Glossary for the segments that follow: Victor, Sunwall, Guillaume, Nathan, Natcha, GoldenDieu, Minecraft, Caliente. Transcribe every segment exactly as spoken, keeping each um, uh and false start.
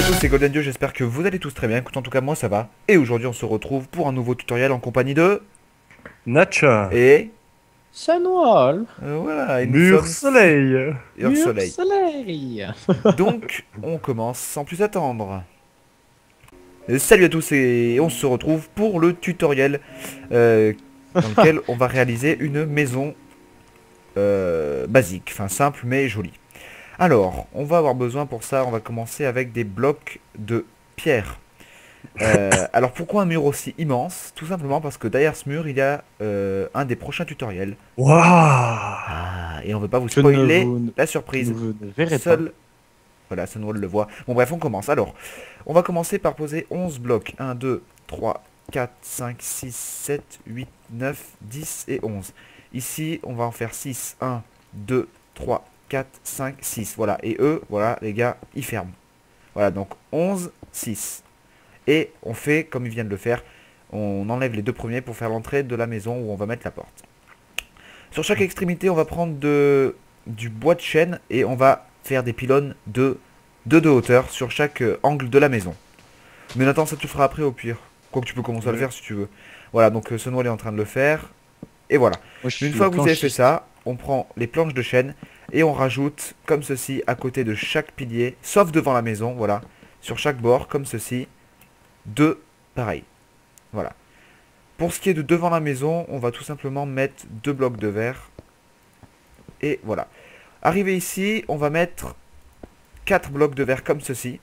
Salut à tous, c'est GoldenDieu, j'espère que vous allez tous très bien. Écoute, en tout cas moi ça va. Et aujourd'hui on se retrouve pour un nouveau tutoriel en compagnie de Natcha et Sunwall. Euh, voilà, Mur sommes... soleil. Mur soleil. soleil. Donc on commence sans plus attendre. Salut à tous et on se retrouve pour le tutoriel euh, dans lequel on va réaliser une maison euh, basique, enfin simple mais jolie. Alors, on va avoir besoin pour ça, on va commencer avec des blocs de pierre. Euh, alors pourquoi un mur aussi immense? Tout simplement parce que derrière ce mur, il y a euh, un des prochains tutoriels. Waouh! Ah, et on ne veut pas vous spoiler vous... la surprise. Vous ne verrez Seul... pas. Voilà, Sunwall le voit. Bon bref, on commence. Alors, on va commencer par poser onze blocs. un, deux, trois, quatre, cinq, six, sept, huit, neuf, dix et onze. Ici, on va en faire six. un, deux, trois, quatre, cinq, six, voilà, et eux, voilà, les gars, ils ferment. Voilà, donc onze, six. Et on fait, comme ils viennent de le faire, on enlève les deux premiers pour faire l'entrée de la maison où on va mettre la porte. Sur chaque extrémité, on va prendre de, du bois de chêne et on va faire des pylônes de deux de hauteur sur chaque angle de la maison. Mais Nathan, ça tu le feras après au pire. Quoique tu peux commencer oui. à le faire si tu veux. Voilà, donc Sunwall est en train de le faire. Et voilà. Moi, Une fois que vous avez fait ça, on prend les planches de chêne et on rajoute comme ceci à côté de chaque pilier, sauf devant la maison, voilà. Sur chaque bord, comme ceci, deux pareil. Voilà. Pour ce qui est de devant la maison, on va tout simplement mettre deux blocs de verre. Et voilà. Arrivé ici, on va mettre quatre blocs de verre comme ceci.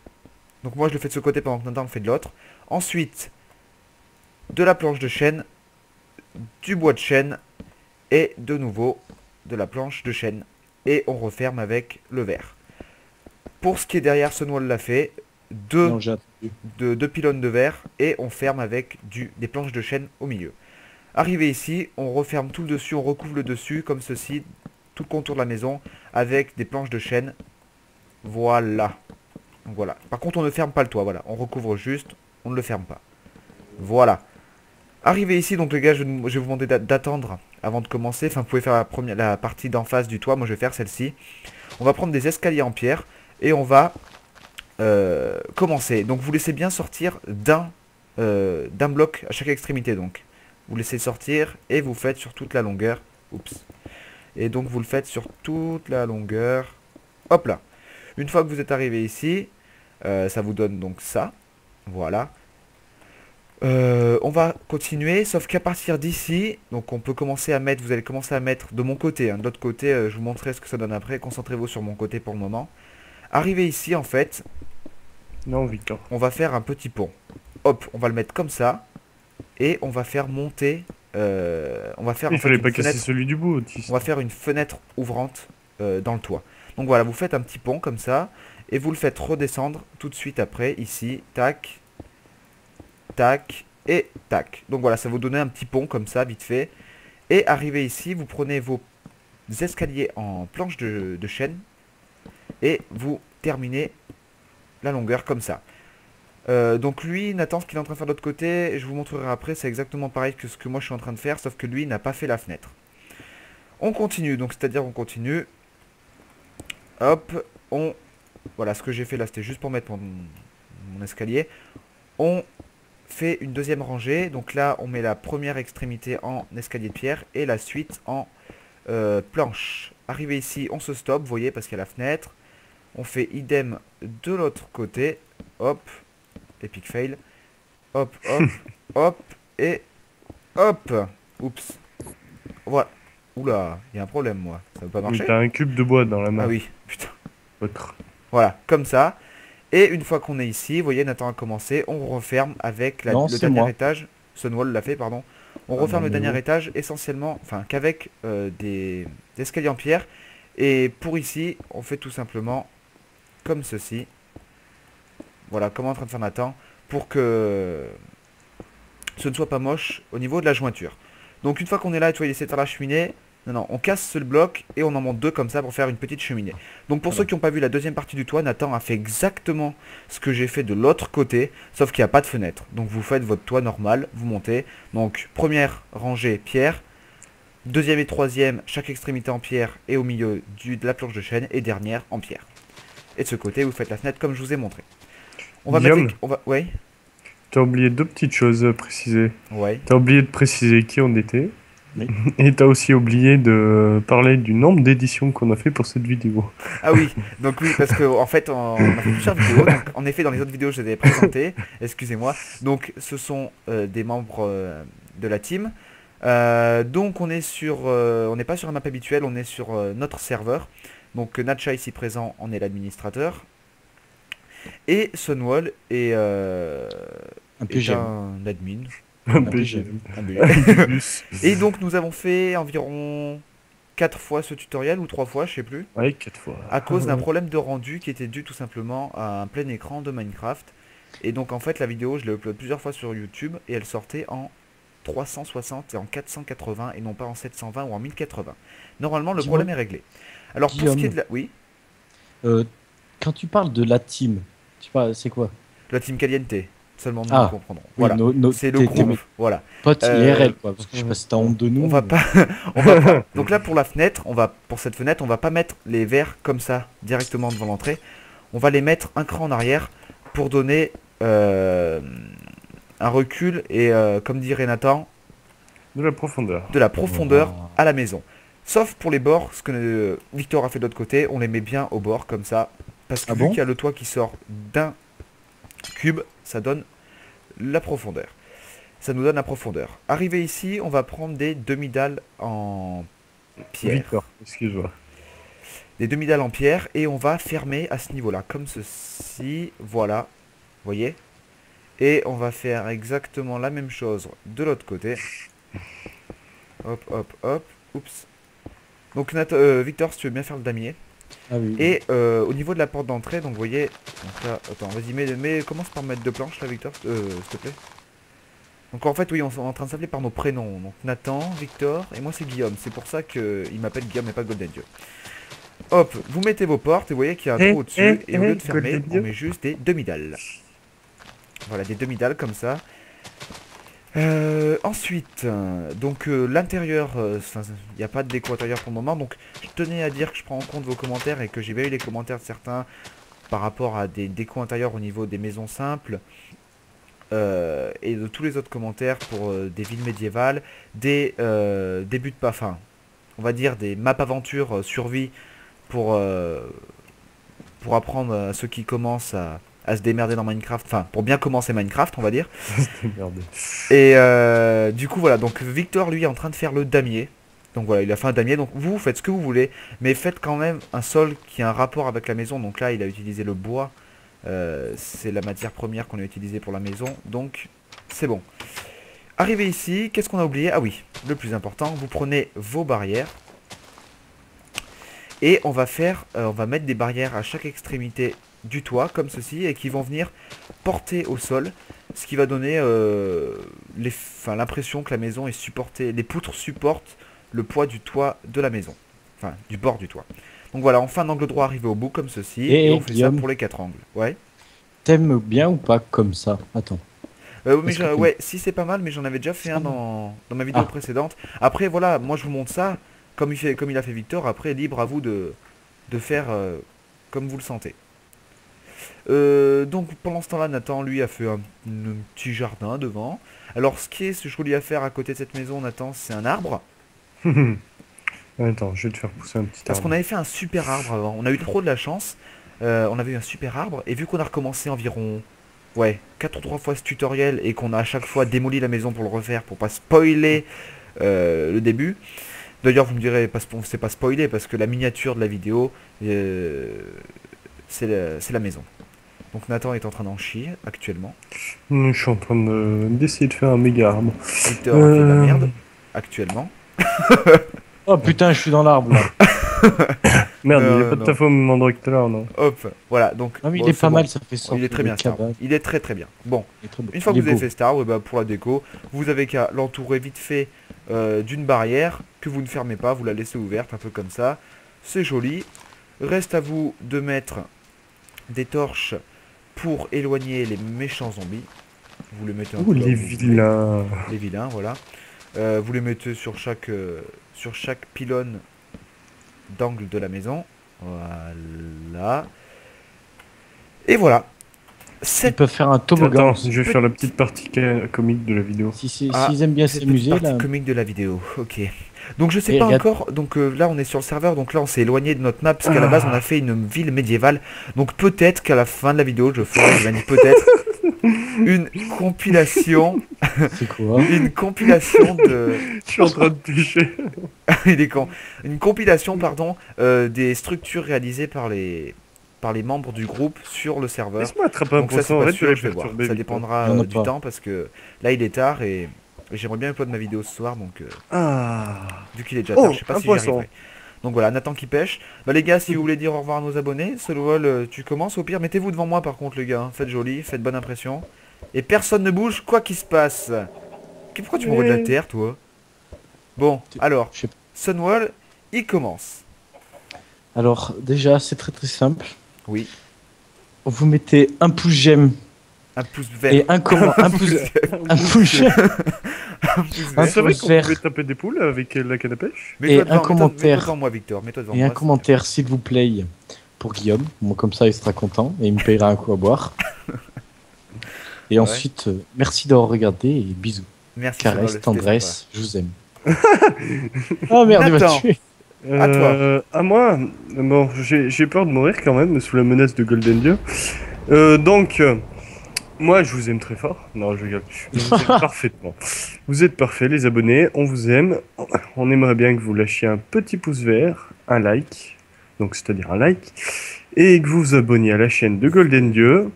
Donc moi je le fais de ce côté pendant que Nathan le fait de l'autre. Ensuite, de la planche de chêne, du bois de chêne et de nouveau de la planche de chêne. Et on referme avec le verre. Pour ce qui est derrière, Sunwall l'a fait. Deux, non, deux, deux pylônes de verre. Et on ferme avec du, des planches de chêne au milieu. Arrivé ici, on referme tout le dessus. On recouvre le dessus comme ceci. Tout le contour de la maison. Avec des planches de chêne. Voilà. Voilà. Par contre, on ne ferme pas le toit. Voilà. On recouvre juste. On ne le ferme pas. Voilà. Arrivé ici, donc les gars, je, je vais vous demander d'attendre avant de commencer. Enfin, vous pouvez faire la, première, la partie d'en face du toit. Moi, je vais faire celle-ci. On va prendre des escaliers en pierre et on va euh, commencer. Donc, vous laissez bien sortir d'un euh, d'un bloc à chaque extrémité. Donc, vous laissez sortir et vous faites sur toute la longueur. Oups. Et donc, vous le faites sur toute la longueur. Hop là. Une fois que vous êtes arrivé ici, euh, ça vous donne donc ça. Voilà. Euh, on va continuer, sauf qu'à partir d'ici, donc on peut commencer à mettre, vous allez commencer à mettre de mon côté, hein, de l'autre côté, euh, je vous montrerai ce que ça donne après, concentrez-vous sur mon côté pour le moment. Arrivé ici en fait, non, Victor. on va faire un petit pont, hop, on va le mettre comme ça, et on va faire monter, euh, on va faire Il en fallait fait, pas casser fenêtre, celui du bout, on va faire une fenêtre ouvrante euh, dans le toit. Donc voilà, vous faites un petit pont comme ça, et vous le faites redescendre tout de suite après, ici, tac, tac et tac. Donc voilà, ça vous donne un petit pont comme ça, vite fait. Et arrivé ici, vous prenez vos escaliers en planche de, de chêne et vous terminez la longueur comme ça. Euh, donc lui, Nathan, ce qu'il est en train de faire de l'autre côté, je vous montrerai après, c'est exactement pareil que ce que moi je suis en train de faire, sauf que lui n'a pas fait la fenêtre. On continue, donc c'est-à-dire on continue. Hop, on... Voilà, ce que j'ai fait là, c'était juste pour mettre mon, mon escalier. On... fait une deuxième rangée, donc là on met la première extrémité en escalier de pierre et la suite en euh, planche. Arrivé ici, on se stoppe, vous voyez, parce qu'il y a la fenêtre. On fait idem de l'autre côté, hop, epic fail, hop, hop, hop, et hop, oups, voilà. Oula, il y a un problème moi, ça ne veut pas marcher. Oui, t'as un cube de bois dans la main. Ah oui, putain. Autre. Voilà, comme ça. Et une fois qu'on est ici, vous voyez, Nathan a commencé, on referme avec la, non, le dernier moi. étage. Sunwall l'a fait, pardon. On ah referme non, le dernier oui. étage essentiellement, enfin qu'avec euh, des, des escaliers en pierre. Et pour ici, on fait tout simplement comme ceci. Voilà, comme en train de faire Nathan, pour que ce ne soit pas moche au niveau de la jointure. Donc une fois qu'on est là, et tu vois, il essaie de faire la cheminée. Non, non, on casse ce bloc et on en monte deux comme ça pour faire une petite cheminée. Donc pour voilà. ceux qui n'ont pas vu la deuxième partie du toit, Nathan a fait exactement ce que j'ai fait de l'autre côté, sauf qu'il n'y a pas de fenêtre. Donc vous faites votre toit normal, vous montez. Donc première rangée pierre, deuxième et troisième, chaque extrémité en pierre et au milieu du, de la planche de chêne et dernière en pierre. Et de ce côté, vous faites la fenêtre comme je vous ai montré. On va Guillaume, mettre... on va... Ouais. T'as oublié deux petites choses à préciser. Ouais. T'as oublié de préciser qui on était. Oui. Et t'as aussi oublié de parler du nombre d'éditions qu'on a fait pour cette vidéo. Ah oui, donc oui, parce qu'en en fait, on, on a fait plusieurs vidéos. Donc, en effet, dans les autres vidéos, je les ai présentées. Excusez-moi. Donc, ce sont euh, des membres euh, de la team. Euh, donc, on est sur, euh, on n'est pas sur la map habituelle, on est sur euh, notre serveur. Donc, Natcha ici présent, on est l'administrateur. Et Sunwall est, euh, un, est un admin. Un B G M. Et donc nous avons fait environ quatre fois ce tutoriel, ou trois fois, je sais plus. Ouais, quatre fois. À cause d'un problème de rendu qui était dû tout simplement à un plein écran de Minecraft. Et donc en fait la vidéo je l'ai upload plusieurs fois sur YouTube et elle sortait en trois cent soixante et en quatre cent quatre-vingts et non pas en sept cent vingt ou en mille quatre-vingts. Normalement le Guillaume. problème est réglé. Alors pour Guillaume. ce qui est de la... Oui euh, quand tu parles de la team, tu parles, c'est quoi? La team Caliente. Seulement nous ah, comprendrons. Oui, voilà, no, no, c'est le groupe. Voilà. Pote euh, I R L, quoi, parce que je sais pas si t'as honte de nous. On va pas. on va pas. Donc là pour la fenêtre, on va pour cette fenêtre, on va pas mettre les verres comme ça directement devant l'entrée. On va les mettre un cran en arrière pour donner euh, un recul et euh, comme dirait Nathan, de la profondeur. De la profondeur oh. à la maison. Sauf pour les bords, ce que euh, Victor a fait de l'autre côté, on les met bien au bord comme ça, parce que ah bon vu qu'il y a le toit qui sort d'un cube, ça donne la profondeur. Ça nous donne la profondeur. Arrivé ici, on va prendre des demi-dalles en pierre. Victor, excuse-moi. Des demi-dalles en pierre et on va fermer à ce niveau-là, comme ceci. Voilà, vous voyez. Et on va faire exactement la même chose de l'autre côté. Hop, hop, hop. Oups. Donc Nat euh, Victor, si tu veux bien faire le damier. Ah oui, et euh, au niveau de la porte d'entrée, donc vous voyez, donc là, attends, vas-y, mais, mais commence par mettre deux planches là, Victor, euh, s'il te plaît. Donc en fait, oui, on est en train de s'appeler par nos prénoms, donc Nathan, Victor, et moi c'est Guillaume, c'est pour ça qu'il m'appelle Guillaume et pas GoldenDieu. Hop, vous mettez vos portes, et vous voyez qu'il y a un trou au-dessus, et, et au lieu de fermer, on met juste des demi-dalles. Voilà, des demi-dalles comme ça. Euh, ensuite, donc euh, l'intérieur, euh, il n'y a pas de déco intérieur pour le moment, donc je tenais à dire que je prends en compte vos commentaires et que j'ai bien eu les commentaires de certains par rapport à des décos intérieurs au niveau des maisons simples euh, et de tous les autres commentaires pour euh, des villes médiévales, des euh, débuts de pas fin, on va dire des maps aventures euh, survie pour, euh, pour apprendre à ceux qui commencent à... à se démerder dans Minecraft, enfin pour bien commencer Minecraft on va dire. Et euh, du coup voilà, donc Victor lui est en train de faire le damier, donc voilà il a fait un damier, donc vous faites ce que vous voulez, mais faites quand même un sol qui a un rapport avec la maison, donc là il a utilisé le bois, euh, c'est la matière première qu'on a utilisée pour la maison, donc c'est bon. Arrivé ici, qu'est-ce qu'on a oublié? Ah oui, le plus important, vous prenez vos barrières, et on va faire, euh, on va mettre des barrières à chaque extrémité du toit comme ceci et qui vont venir porter au sol, ce qui va donner euh, l'impression que la maison est supportée, les poutres supportent le poids du toit de la maison, enfin du bord du toit. Donc voilà, enfin un angle droit arrivé au bout comme ceci, et, et on fait Guillaume, ça pour les quatre angles. Ouais. T'aimes bien ou pas comme ça? Attends. Euh, mais que... Ouais, si c'est pas mal, mais j'en avais déjà fait un dans, dans ma vidéo ah. précédente. Après voilà, moi je vous montre ça, comme il, fait, comme il a fait Victor, après libre à vous de, de faire euh, comme vous le sentez. Euh, donc pendant ce temps-là, Nathan lui a fait un, un petit jardin devant. Alors ce qui est ce joli à faire à côté de cette maison, Nathan, c'est un arbre. Attends, je vais te faire pousser un petit arbre. Parce qu'on avait fait un super arbre avant. On a eu trop de la chance. Euh, on avait eu un super arbre et vu qu'on a recommencé environ ouais quatre ou trois fois ce tutoriel et qu'on a à chaque fois démoli la maison pour le refaire pour pas spoiler euh, le début. D'ailleurs, vous me direz, c'est pas spoiler parce que la miniature de la vidéo, euh, c'est la, la maison. Donc Nathan est en train d'en chier actuellement. Je suis en train d'essayer de, de faire un méga arbre. Victor euh... fait de la merde actuellement. Oh putain, je suis dans l'arbre là. Merde, euh, il n'y a pas de ta faute au même endroit que tout à l'heure, non? Hop, voilà. Donc, non, mais bon, il est pas bon. mal, ça fait ça. Il est très bien, cet arbre. Il est très très bien. Bon, une fois que vous avez fait cet arbre, et bah, pour la déco, vous avez qu'à l'entourer vite fait euh, d'une barrière que vous ne fermez pas, vous la laissez ouverte, un peu comme ça. C'est joli. Reste à vous de mettre des torches pour éloigner les méchants zombies. Vous les mettez un Ouh, peu les vilains. Les vilains, voilà. Euh, vous les mettez sur chaque, euh, sur chaque pylône d'angle de la maison. Voilà. Et voilà. Ils peuvent faire un toboggan. Attends, je vais faire la petite partie comique de la vidéo. Si, si, ah, s'ils aiment bien s'amuser là. Partie comique de la vidéo, ok. Donc je sais et pas regarde... encore, donc euh, là on est sur le serveur, donc là on s'est éloigné de notre map, parce qu'à ah. la base on a fait une ville médiévale. Donc peut-être qu'à la fin de la vidéo, je ferai, je vais peut-être, une compilation... C'est quoi hein une compilation de... Je suis en train de toucher. Il est con. Une compilation, pardon, euh, des structures réalisées par les... par les membres du groupe sur le serveur. Laisse-moi attraper un donc, ça, pas vrai, sûr, je vais voir. Ça dépendra euh, du pas. temps parce que là il est tard et, et j'aimerais bien upload ma vidéo ce soir donc euh, ah. vu qu'il est déjà tard, oh, je sais pas si j'y arriverai. Donc voilà, Nathan qui pêche. Bah les gars, si vous voulez dire au revoir à nos abonnés, Sunwall tu commences, au pire mettez-vous devant moi par contre les gars, faites joli, faites bonne impression et personne ne bouge quoi qu'il se passe. Pourquoi tu me roules de la terre toi? Bon, alors Sunwall, il commence. Alors déjà c'est très très simple. Oui. Vous mettez un pouce j'aime. Un pouce vert. Et un comment un, un pouce vert. Un pouce vert. Vous savez qu'on pouvait taper des poules avec la canne à pêche. Et un commentaire. Et un commentaire s'il vous plaît pour Guillaume. Moi comme ça il sera content et il me payera un coup à boire. Et ouais. ensuite euh, merci d'avoir regardé et bisous. Merci. Caresse, tendresse, je vous aime. Oh merde il m'a tué. À toi. Euh, à moi, bon, j'ai peur de mourir quand même sous la menace de GoldenDieu. Euh, donc, euh, moi, je vous aime très fort. Non, je rigole. Vous êtes parfaitement. Vous êtes parfaits, les abonnés. On vous aime. On aimerait bien que vous lâchiez un petit pouce vert, un like, donc c'est-à-dire un like, et que vous vous abonniez à la chaîne de GoldenDieu.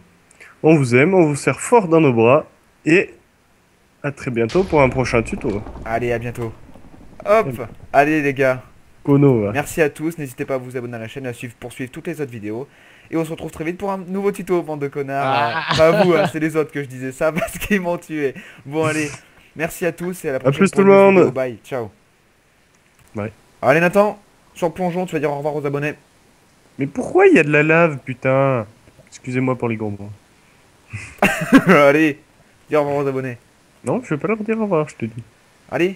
On vous aime. On vous serre fort dans nos bras. Et à très bientôt pour un prochain tuto. Allez, à bientôt. Hop. Allez, allez les gars. Kono, ouais. Merci à tous, n'hésitez pas à vous abonner à la chaîne, à suivre, poursuivre toutes les autres vidéos. Et on se retrouve très vite pour un nouveau tuto, bande de connards. Ah. Pas vous, hein, c'est les autres que je disais ça parce qu'ils m'ont tué. Bon allez, merci à tous et à la prochaine. A plus tout le monde. Bye, ciao. Ouais. Allez Nathan, sur le plongeon, tu vas dire au revoir aux abonnés. Mais pourquoi il y a de la lave, putain? Excusez-moi pour les gros mots. Allez, dis au revoir aux abonnés. Non, je vais pas leur dire au revoir, je te dis. Allez.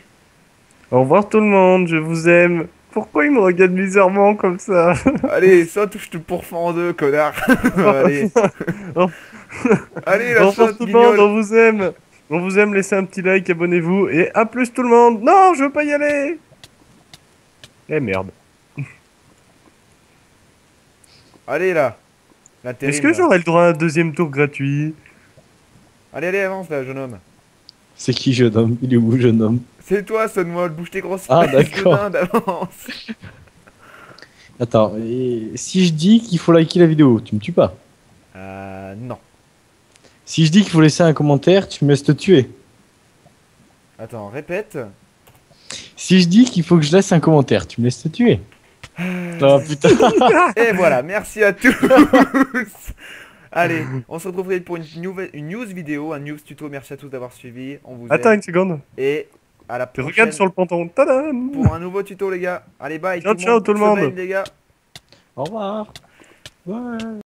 Au revoir tout le monde, je vous aime. Pourquoi il me regarde bizarrement comme ça? Allez, ça touche te pourfend en deux, connard. Allez, allez la chante, tout le monde, on vous aime. On vous aime, laissez un petit like, abonnez-vous. Et à plus tout le monde. Non, je veux pas y aller. Eh merde. Allez là. Est-ce que j'aurais le droit à un deuxième tour gratuit? Allez, allez, avance là, jeune homme. C'est qui jeune homme? Il est où jeune homme? C'est toi Sunwall, bouge tes grosses fesses de dinde, avance. Attends, et si je dis qu'il faut liker la vidéo, tu me tues pas? Euh, non. Si je dis qu'il faut laisser un commentaire, tu me laisses te tuer? Attends, répète. Si je dis qu'il faut que je laisse un commentaire, tu me laisses te tuer? Oh putain. Et voilà, merci à tous. Allez, on se retrouve pour une, nouvelle, une news vidéo, un news tuto, merci à tous d'avoir suivi, on vous Attends aime. une seconde. Et... à la prochaine. Regarde sur le pantalon. Tadam. Pour un nouveau tuto les gars. Allez bye. Ciao tout ciao monde. tout le monde. Semaine, les gars. Au revoir. Ouais.